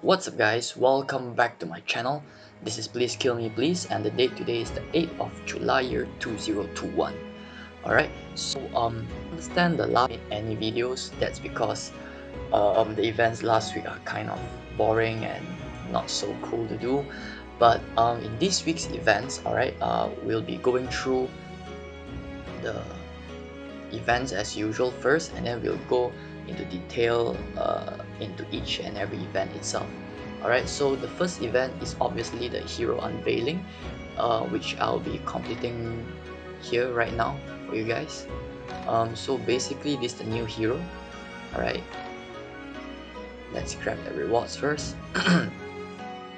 What's up guys, welcome back to my channel. This is Please Kill Me Please, and the date today is the 8th of July year 2021. Alright, so understand the last any videos, that's because the events last week are kind of boring and not so cool to do. But in this week's events, alright, we'll be going through the events as usual first, and then we'll go into detail into each and every event itself. Alright, so the first event is obviously the hero unveiling, which I'll be completing here right now for you guys. So basically this is the new hero. Alright, let's grab the rewards first.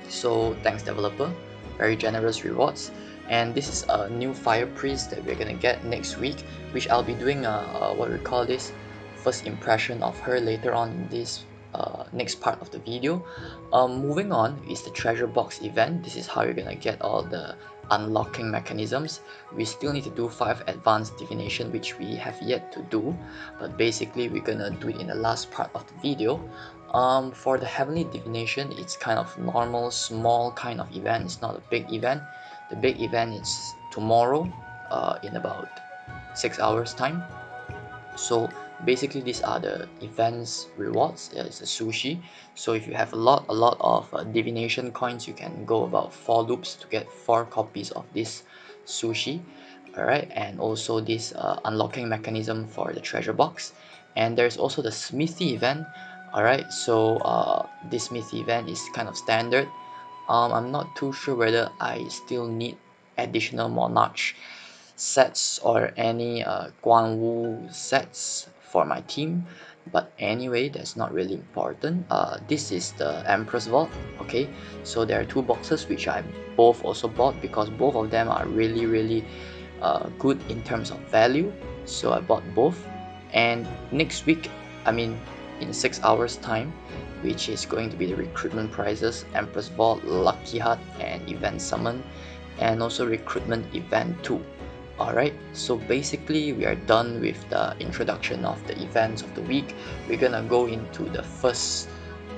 So thanks developer, very generous rewards. And this is a new fire priest that we're gonna get next week, which I'll be doing what we call this first impression of her later on in this next part of the video. Moving on is the treasure box event. This is how you're gonna get all the unlocking mechanisms. We still need to do 5 advanced divination, which we have yet to do, but basically we're gonna do it in the last part of the video. For the heavenly divination, it's kind of normal small kind of event. It's not a big event. The big event is tomorrow in about 6 hours time. So basically these are the events rewards. There's a sushi, so if you have a lot of divination coins, you can go about 4 loops to get 4 copies of this sushi. Alright, and also this unlocking mechanism for the treasure box. And there's also the smithy event. Alright, so this smithy event is kind of standard. I'm not too sure whether I still need additional monarch sets or any Guanwu sets for my team, but anyway, that's not really important. This is the Empress Vault. Okay, so there are 2 boxes which I both also bought because both of them are really good in terms of value, so I bought both. And next week, I mean in 6 hours time, which is going to be the recruitment prizes, Empress Vault, Lucky Heart, and event summon, and also recruitment event 2. Alright, so basically we are done with the introduction of the events of the week. We're gonna go into the first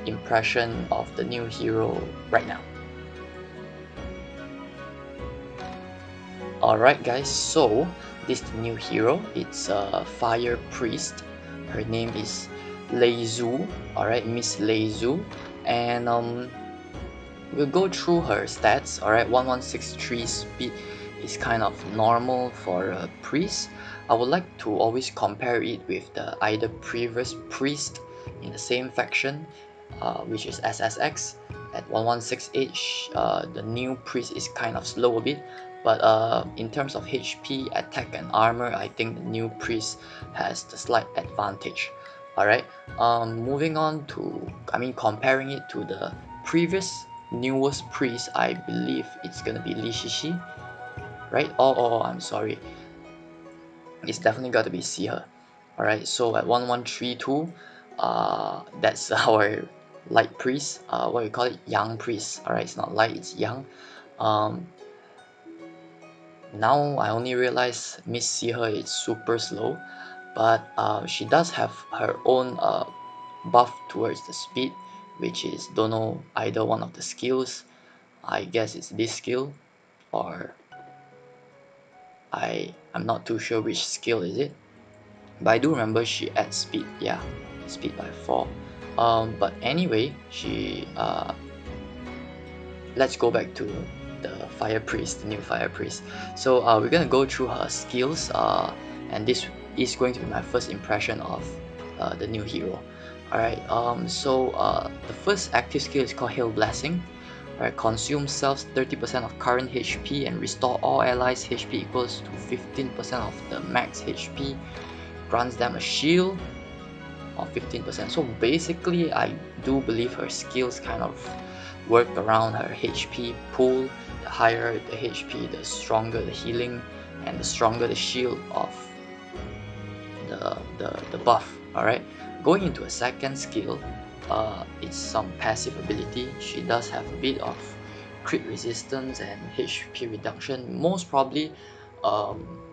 impression of the new hero right now. Alright guys, so this is the new hero. It's a fire priest. Her name is Leizu. Alright, Miss Leizu. And we'll go through her stats. Alright, 1163 speed is kind of normal for a priest. I would like to always compare it with the either previous priest in the same faction, which is SSX at 1168. The new priest is kind of slow a bit, but in terms of HP, attack and armor, I think the new priest has the slight advantage. Alright, moving on to, I mean comparing it to the previous newest priest, I believe it's gonna be Li Shishi, right? Oh, I'm sorry, it's definitely got to be Siher. Alright, so at 1132, that's our light priest, what we call it, young priest. Alright, it's not light, it's young. Now I only realize Miss Siher is super slow, but she does have her own buff towards the speed, which is, don't know, either one of the skills. I guess it's this skill, or I'm not too sure which skill is it, but I do remember she adds speed. Yeah, speed by 4. But anyway, she let's go back to the fire priest, the new fire priest. So we're gonna go through her skills, and this is going to be my first impression of the new hero. Alright, so the first active skill is called Hail Blessing. Alright, consume selves 30% of current HP and restore all allies' HP equals to 15% of the max HP. Grants them a shield of 15%. So basically, I do believe her skills kind of work around her HP pool. The higher the HP, the stronger the healing, and the stronger the shield of the buff. Alright, going into a second skill. It's some passive ability. She does have a bit of crit resistance and HP reduction. Most probably,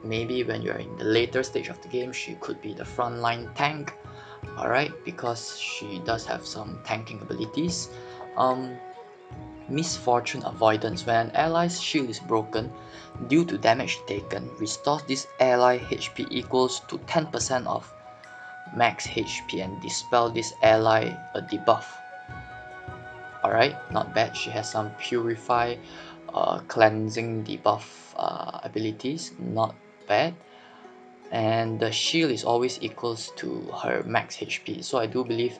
maybe when you're in the later stage of the game, she could be the frontline tank. Alright, because she does have some tanking abilities. misfortune avoidance. When an ally's shield is broken due to damage taken, restores this ally HP equals to 10% of max HP and dispel this ally a debuff. Alright, not bad. She has some purify, cleansing debuff abilities, not bad. And the shield is always equals to her max HP, so I do believe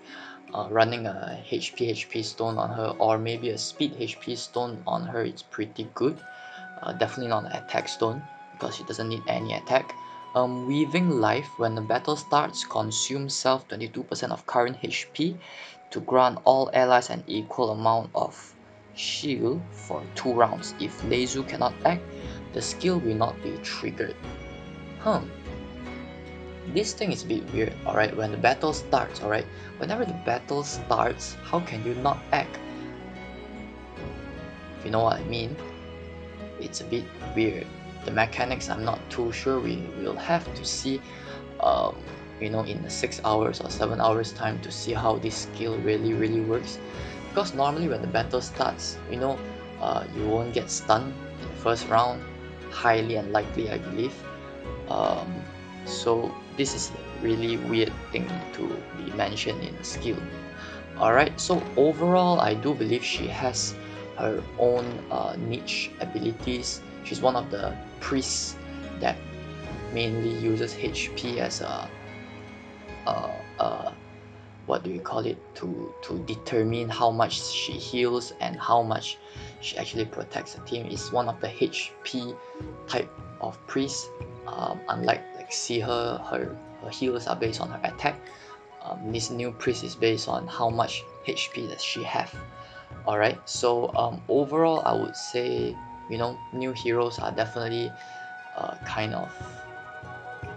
running a HP stone on her, or maybe a speed HP stone on her, it's pretty good. Definitely not an attack stone because she doesn't need any attack. Weaving life, when the battle starts, consume self 22% of current HP to grant all allies an equal amount of shield for 2 rounds. If Leizu cannot act, the skill will not be triggered. This thing is a bit weird, alright, when the battle starts, alright? Whenever the battle starts, how can you not act? If you know what I mean, it's a bit weird. The mechanics, I'm not too sure. We will have to see, you know, in the 6 hours or 7 hours time to see how this skill really works. Because normally when the battle starts, you know, you won't get stunned in the first round, highly unlikely, I believe. So this is a really weird thing to be mentioned in the skill. Alright, so overall I do believe she has her own niche abilities. She's one of the priests that mainly uses HP as a what do you call it, to determine how much she heals and how much she actually protects the team. Is one of the HP type of priests, unlike Siher, her heals are based on her attack. This new priest is based on how much HP that she have. Alright, so overall I would say, you know, new heroes are definitely kind of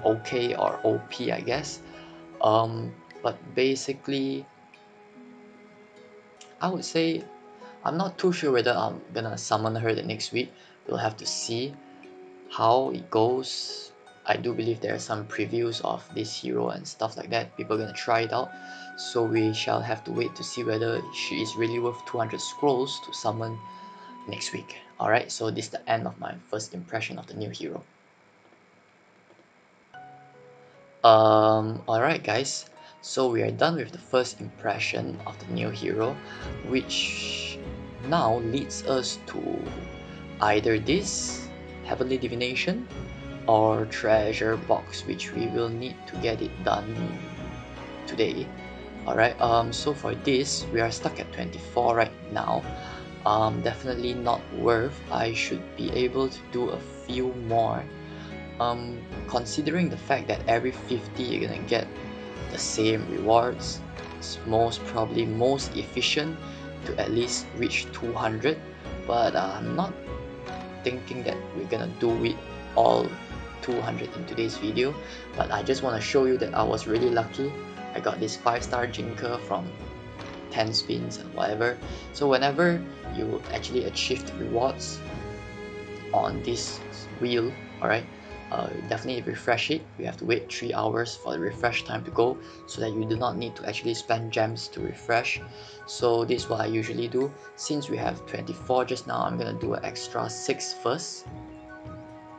okay or OP, I guess. But basically I would say I'm not too sure whether I'm gonna summon her the next week. We'll have to see how it goes. I do believe there are some previews of this hero and stuff like that. People are going to try it out. So we shall have to wait to see whether she is really worth 200 scrolls to summon next week. Alright, so this is the end of my first impression of the new hero. Alright guys, so we are done with the first impression of the new hero, which now leads us to either this Heavenly Divination or treasure box, which we will need to get it done today. Alright, so for this we are stuck at 24 right now. Definitely not worth. I should be able to do a few more, considering the fact that every 50 you're gonna get the same rewards. It's most probably most efficient to at least reach 200, but I'm not thinking that we're gonna do it all 200 in today's video, but I just want to show you that I was really lucky. I got this 5-star Jinker from 10 spins and whatever. So whenever you actually achieve the rewards on this wheel, alright, definitely refresh it. You have to wait 3 hours for the refresh time to go, so that you do not need to actually spend gems to refresh. So this is what I usually do. Since we have 24 just now, I'm gonna do an extra 6 first.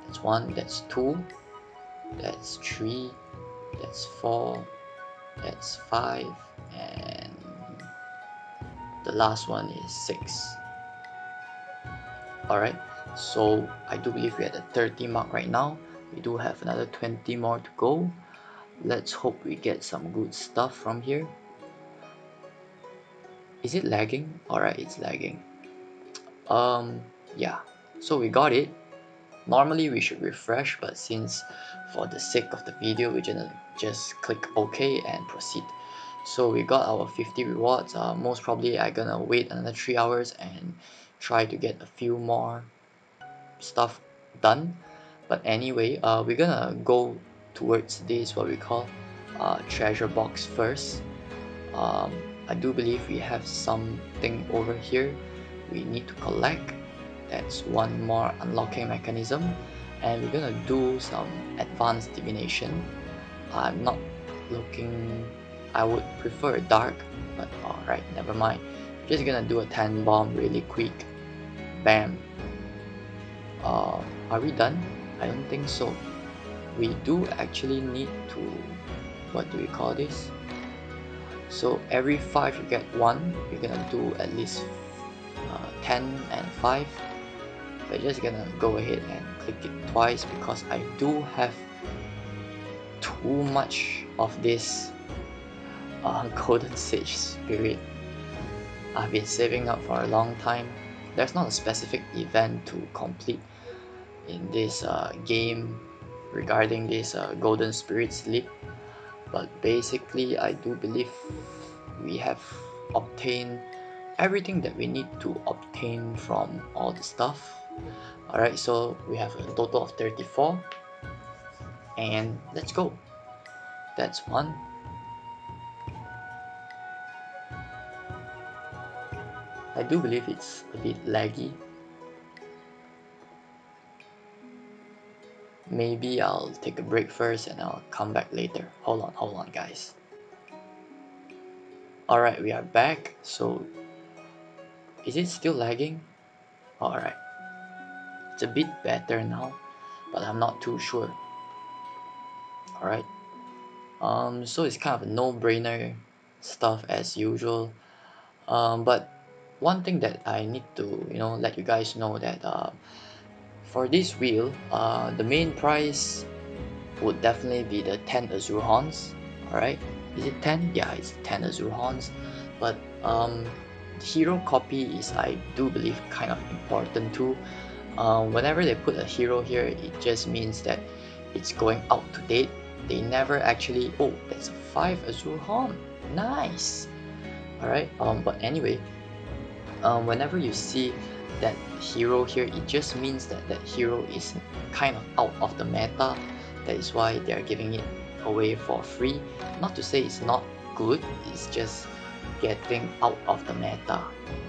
That's 1, that's 2, that's 3, that's 4, that's 5, and the last one is 6. Alright, so I do believe we're at the 30 mark right now. We do have another 20 more to go. Let's hope we get some good stuff from here. Is it lagging? Alright, it's lagging. Yeah, so we got it. Normally we should refresh, but since for the sake of the video we just click OK and proceed. So we got our 50 rewards. Most probably I'm gonna wait another 3 hours and try to get a few more stuff done. But anyway, we're gonna go towards this what we call treasure box first. I do believe we have something over here we need to collect. That's one more unlocking mechanism, and we're gonna do some advanced divination. I'm not looking, I would prefer dark, but alright, never mind. Just gonna do a time bomb really quick. Bam. Are we done? I don't think so. We do actually need to, what do we call this? So every 5 you get 1, you're gonna do at least 10 and 5. We're just gonna go ahead and click it twice because I do have too much of this golden sage spirit. I've been saving up for a long time. There's not a specific event to complete in this game regarding this golden spirit sleep, but basically I do believe we have obtained everything that we need to obtain from all the stuff. Alright, so we have a total of 34 and let's go. That's one. I do believe it's a bit laggy. Maybe I'll take a break first and I'll come back later. Hold on guys. Alright, we are back. So is it still lagging? Alright, it's a bit better now, but I'm not too sure. Alright, so it's kind of a no-brainer stuff as usual, but one thing that I need to, you know, let you guys know that for this wheel, the main prize would definitely be the 10 Azure Horns. Alright, is it 10? Yeah, it's 10 Azure Horns. But hero copy is, I do believe, kind of important too. Whenever they put a hero here, it just means that it's going out to date. They never actually, oh, that's a 5 Azure Horn. Nice. Alright, but anyway. Whenever you see that hero here, it just means that that hero is kind of out of the meta. That is why they are giving it away for free. Not to say it's not good, it's just getting out of the meta.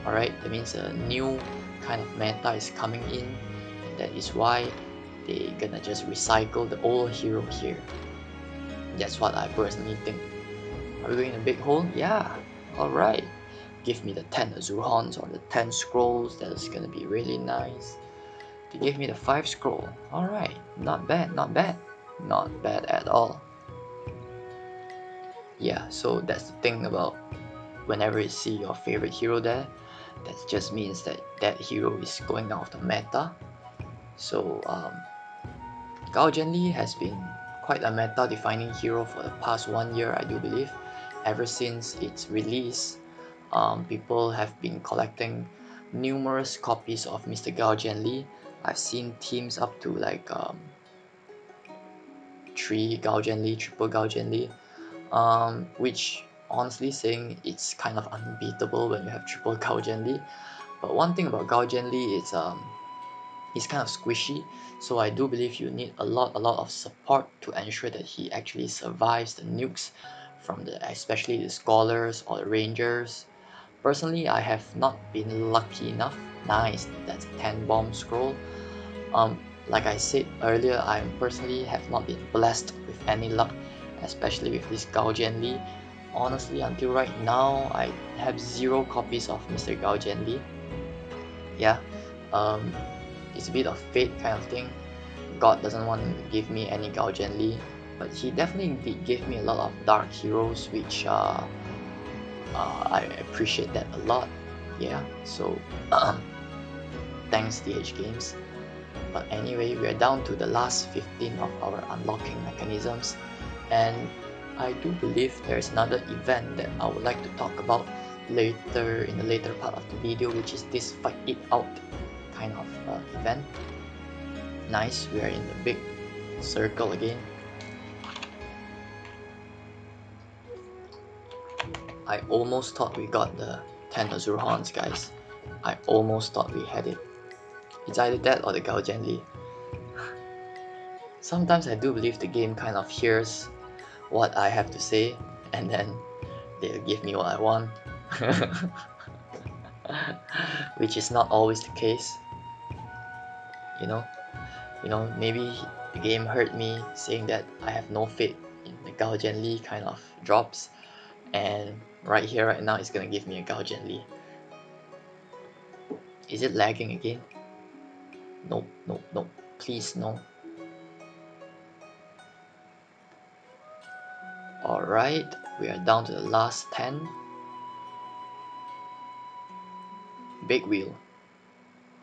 Alright, that means a new kind of meta is coming in. That is why they're gonna just recycle the old hero here. That's what I personally think. Are we going in a big hole? Yeah, alright. Give me the 10 Azure Horns or the 10 scrolls, that's gonna be really nice. They gave me the 5 scroll, alright, not bad, not bad, not bad at all. Yeah, so that's the thing about whenever you see your favorite hero there, that just means that that hero is going out of the meta. So, Gao Jianli has been quite a meta defining hero for the past 1 year, I do believe, ever since its release. People have been collecting numerous copies of Mr. Gao Jianli. I've seen teams up to like 3 Gao Jianli, triple Gao Jianli, which honestly saying it's kind of unbeatable when you have triple Gao Jianli. But one thing about Gao Jianli is he's kind of squishy, so I do believe you need a lot of support to ensure that he actually survives the nukes from the, especially the scholars or the rangers. Personally, I have not been lucky enough. Nice, that's 10 bomb scroll. Like I said earlier, I personally have not been blessed with any luck, especially with this Gao Jianli. Honestly, until right now, I have 0 copies of Mr. Gao Jianli. Yeah, it's a bit of fate kind of thing. God doesn't want to give me any Gao Jianli, but he definitely did give me a lot of dark heroes, which I appreciate that a lot. Yeah, so thanks DH Games. But anyway, we are down to the last 15 of our unlocking mechanisms, and I do believe there's another event that I would like to talk about later in the later part of the video, which is this fight it out kind of event. Nice, we are in the big circle again. I almost thought we got the 10 Azure Horns, guys. I almost thought we had it. It's either that or the Gao Jianli. Sometimes I do believe the game kind of hears what I have to say and then they'll give me what I want. Which is not always the case. You know, maybe the game heard me saying that I have no faith in the Gao Jianli kind of drops, and right here, right now, it's gonna give me a Gao Jianli. Is it lagging again? Nope, nope, nope. Please, no. Alright, we are down to the last 10. Big wheel.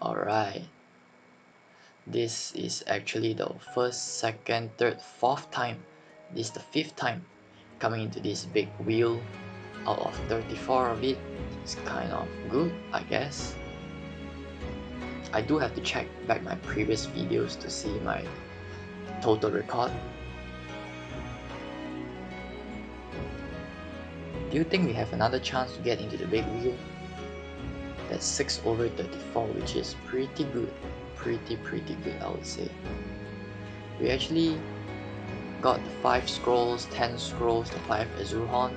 Alright. This is actually the first, second, third, fourth time. This is the fifth time coming into this big wheel. Out of 34 of it, it's kind of good, I guess. I do have to check back my previous videos to see my total record. Do you think we have another chance to get into the big wheel? That's 6 over 34, which is pretty good. Pretty good, I would say. We actually got the 5 scrolls, 10 scrolls, the 5 Azure Horn,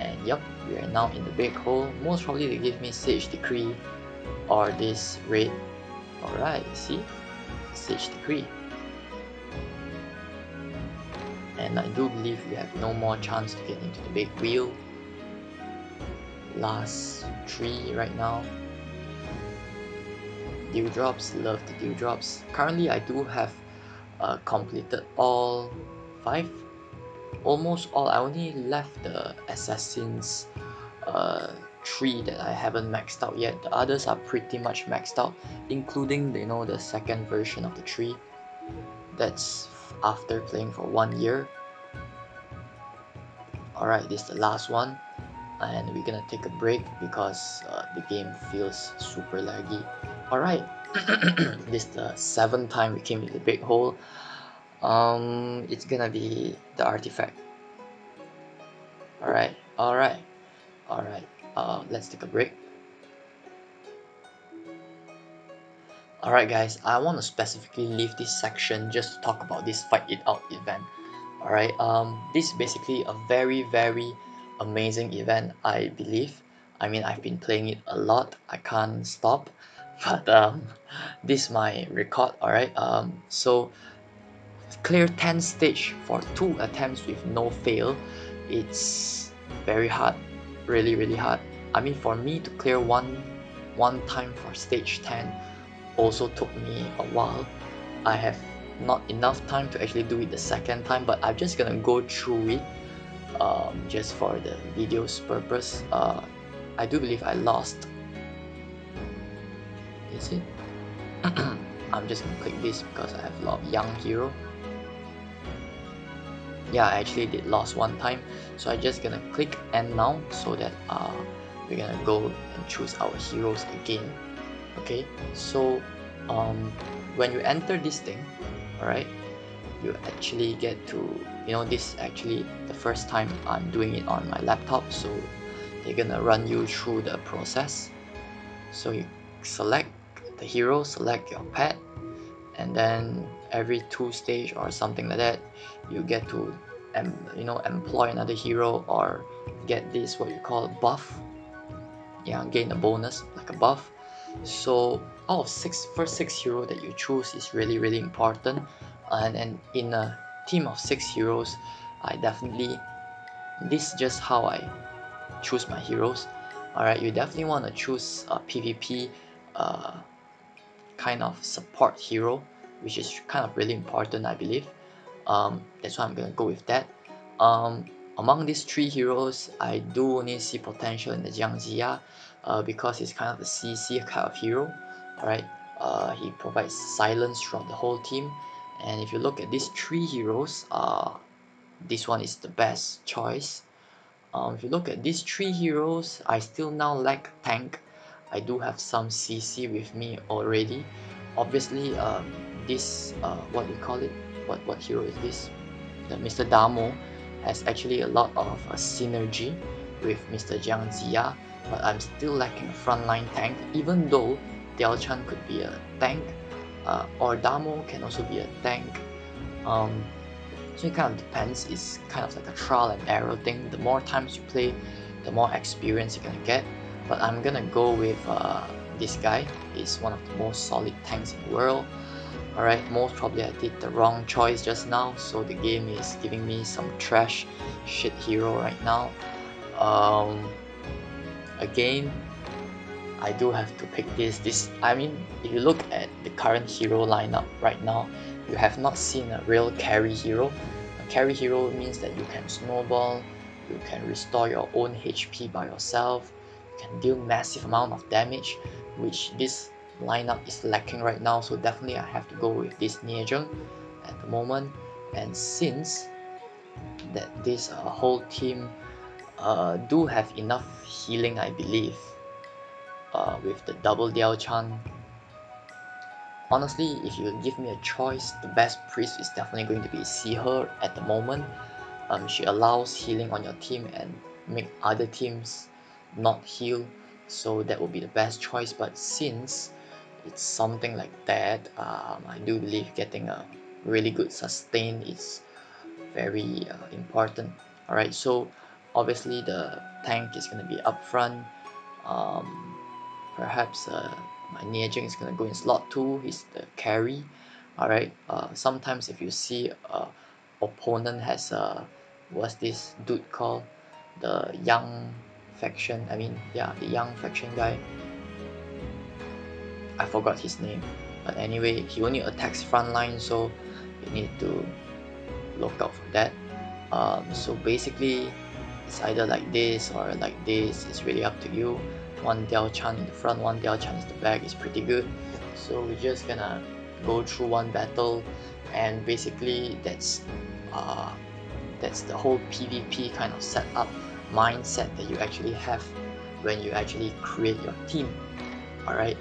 and yep, we are now in the big hole. Most probably they give me Sage Decree or this raid. Alright, see? Sage Decree. And I do believe we have no more chance to get into the big wheel. Last 3 right now. Dew drops, love the dew drops. Currently I do have completed all 5, almost all. I only left the assassins 3 that I haven't maxed out yet. The others are pretty much maxed out, including, you know, the second version of the 3. That's after playing for 1 year. Alright, this is the last one, and we're gonna take a break because the game feels super laggy. Alright, this is the 7th time we came to the big hole. It's gonna be the artifact. Alright, alright, alright. Let's take a break. Alright guys, I want to specifically leave this section just to talk about this Fight It Out event. Alright, this is basically a very amazing event, I believe. I mean, I've been playing it a lot, I can't stop, but this is my record. Alright, so clear 10 stage for 2 attempts with no fail. It's very hard, really hard. I mean, for me to clear one time for stage 10 also took me a while. I have not enough time to actually do it the second time, but I'm just gonna go through it just for the video's purpose. I do believe I lost. Is it? I'm just gonna click this because I have a lot of young hero. Yeah, I actually did lost one time, so I'm just gonna click end now so that we're gonna go and choose our heroes again. Okay, so when you enter this thing, alright, you actually get to, you know, this is actually the first time I'm doing it on my laptop, so they're gonna run you through the process. So you select the hero, select your pet, and then every 2 stage or something like that, you get to you know, employ another hero or get this what you call buff. Yeah, gain a bonus like a buff. So out of 6 hero that you choose is really important, and in a team of 6 heroes, I definitely, this is just how I choose my heroes. Alright, you definitely want to choose a PvP kind of support hero, which is kind of really important, I believe. That's why I'm gonna go with that. Among these 3 heroes, I do only see potential in the Jiang Ziya because he's kind of a CC kind of hero. Alright, he provides silence from the whole team, and if you look at these 3 heroes, this one is the best choice. If you look at these 3 heroes, I still now lack tank. I do have some CC with me already. Obviously, this what do you call it? What hero is this? Mr. Damo has actually a lot of synergy with Mr. Jiang Ziya, but I'm still lacking a frontline tank, even though Diao Chan could be a tank, or Damo can also be a tank. So it kind of depends. It's kind of like a trial and error thing. The more times you play, the more experience you're gonna get. But I'm gonna go with this guy. He's one of the most solid tanks in the world. Alright, most probably I did the wrong choice just now, so the game is giving me some trash shit hero right now. Again, I do have to pick this. I mean, if you look at the current hero lineup right now, you have not seen a real carry hero. A carry hero means that you can snowball, you can restore your own HP by yourself, you can deal massive amount of damage, which this lineup is lacking right now. So definitely I have to go with this Nia Jing at the moment. And since that this whole team do have enough healing, I believe, with the double Diao Chan. Honestly, if you give me a choice, the best priest is definitely going to be Siher at the moment. She allows healing on your team and make other teams not heal, so that would be the best choice. But since it's something like that, I do believe getting a really good sustain is very important. Alright, so obviously the tank is going to be up front. Perhaps my Nia Jing is going to go in slot 2, he's the carry. Alright, sometimes if you see opponent has what's this dude called? The young faction, the young faction guy. I forgot his name. But anyway, he only attacks frontline, so you need to look out for that. So basically, it's either like this or like this, it's really up to you. One Diao Chan in the front, one Diao Chan in the back is pretty good. So we're just gonna go through one battle, and basically that's the whole PvP kind of setup mindset that you actually have when you actually create your team. Alright,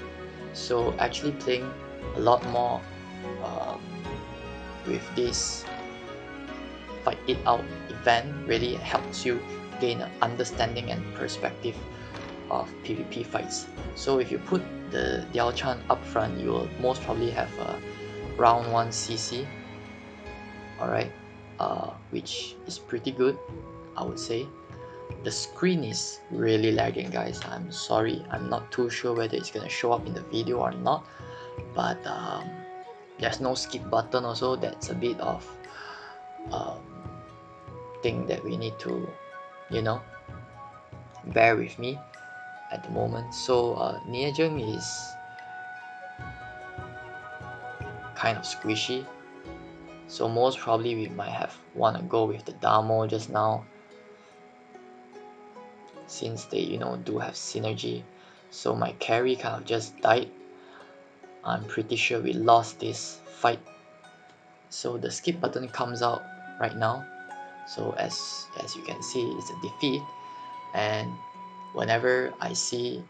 so actually playing a lot more with this fight it out event really helps you gain an understanding and perspective of PvP fights. So if you put the Diao Chan up front, you will most probably have a round 1 CC, alright, which is pretty good, I would say. The screen is really lagging, guys. I'm sorry, I'm not too sure whether it's gonna show up in the video or not, but there's no skip button also. That's a bit of thing that we need to, you know, bear with me at the moment. So Nia Jing is kind of squishy, so most probably we might have want to go with the Damo just now, since they, you know, do have synergy. So my carry kind of just died. I'm pretty sure we lost this fight. So the skip button comes out right now. So as you can see, it's a defeat, and whenever I see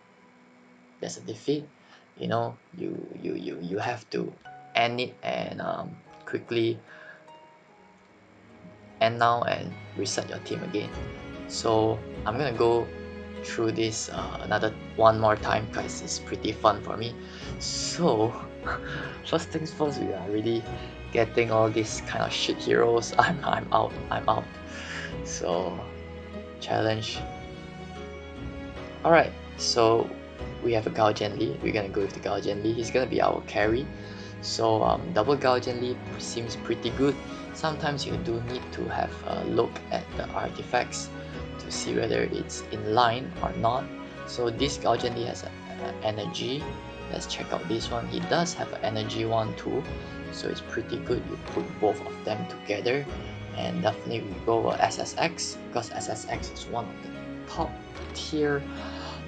there's a defeat, you know, you have to end it and quickly end now and reset your team again. So I'm gonna go through this another one more time, guys. It's pretty fun for me. So first things first, we are really getting all these kind of shit heroes. I'm out. So challenge. Alright, so we have a Gao Jianli. We're gonna go with the Gao Jianli. He's gonna be our carry. So double Gao Jianli seems pretty good. Sometimes you do need to have a look at the artifacts to see whether it's in line or not. So this Gao Jianli has an energy. Let's check out this one. He does have an energy one too, so it's pretty good. You put both of them together, and definitely we go with SSX, because SSX is one of the top tier,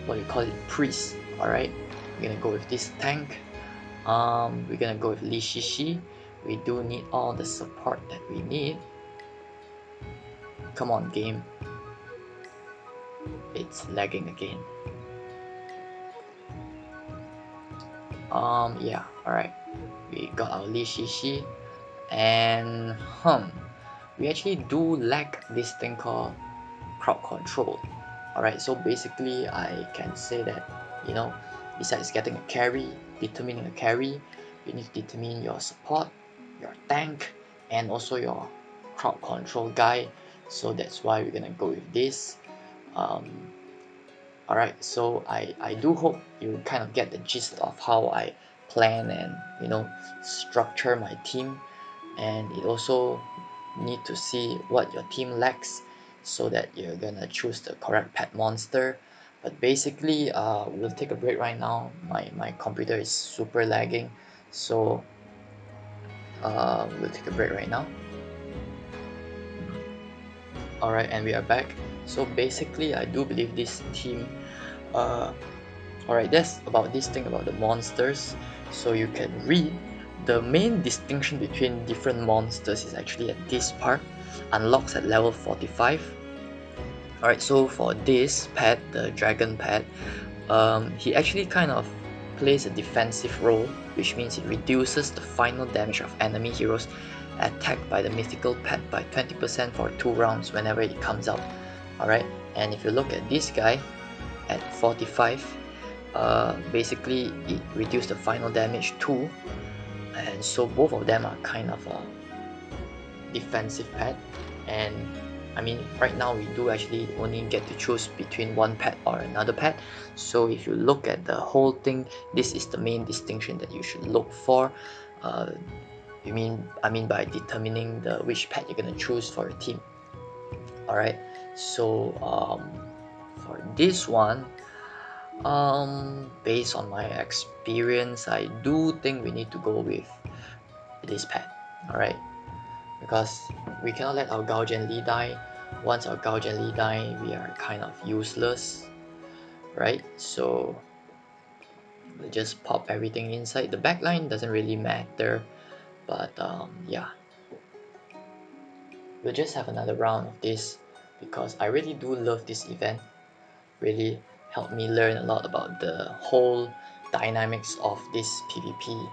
what do you call it, priests. Alright, we're gonna go with this tank. We're gonna go with Li Shishi. We do need all the support that we need. Come on, game. It's lagging again. Yeah, alright. We got our Li Shishi. And we actually do lack this thing called crowd control. Alright, so basically I can say that, you know, besides getting a carry, determining a carry, you need to determine your support, your tank, and also your crowd control guy. So that's why we're gonna go with this. Alright, so I do hope you kind of get the gist of how I plan and, you know, structure my team, and it also need to see what your team lacks so that you're gonna choose the correct pet monster. But basically, we'll take a break right now. My computer is super lagging, so we'll take a break right now. Alright, and we are back. So basically, I do believe this team... Alright, that's about this thing about the monsters. So you can read the main distinction between different monsters is actually at this part, unlocks at level 45. Alright, so for this pet, the dragon pet, he actually kind of plays a defensive role, which means it reduces the final damage of enemy heroes attacked by the mythical pet by 20% for 2 rounds whenever it comes out. Alright, and if you look at this guy at 45, basically it reduced the final damage too, and so both of them are kind of a defensive pet. And I mean, right now we do actually only get to choose between one pet or another pet. So if you look at the whole thing, this is the main distinction that you should look for. I mean by determining which pet you're gonna choose for your team. Alright, so for this one, based on my experience, I do think we need to go with this pet. Alright, because we cannot let our Gao Jianli die. Once our Gao Jianli die, we are kind of useless, right? So we'll just pop everything inside. The backline doesn't really matter, but yeah, we'll just have another round of this because I really do love this event. Really helped me learn a lot about the whole dynamics of this PvP.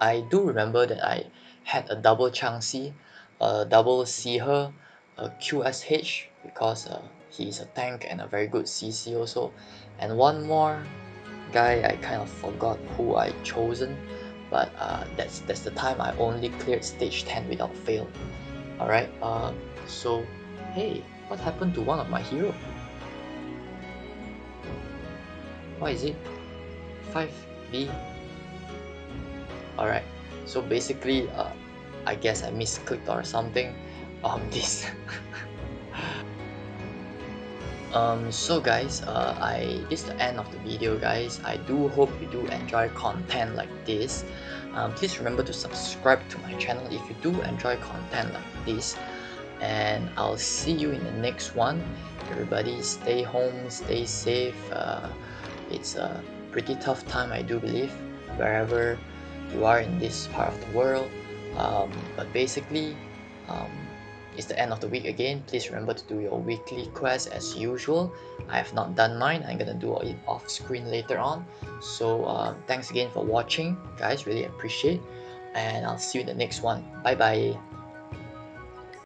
I do remember that I had a double Chang'e, a double Siher, a QSH, because he is a tank and a very good CC also, and one more guy I kind of forgot who I chosen, but that's the time I only cleared stage 10 without fail. Alright, so hey, what happened to one of my hero? What is it? 5v? Alright, so basically, I guess I misclicked or something on this. So guys, this is the end of the video, guys. I do hope you do enjoy content like this. Please remember to subscribe to my channel if you do enjoy content like this. And I'll see you in the next one. Everybody, stay home, stay safe. It's a pretty tough time, I do believe, wherever you are in this part of the world. But basically, it's the end of the week again. Please remember to do your weekly quest as usual. I have not done mine. I'm gonna do it off screen later on. So thanks again for watching, guys. Really appreciate, and I'll see you in the next one. Bye bye.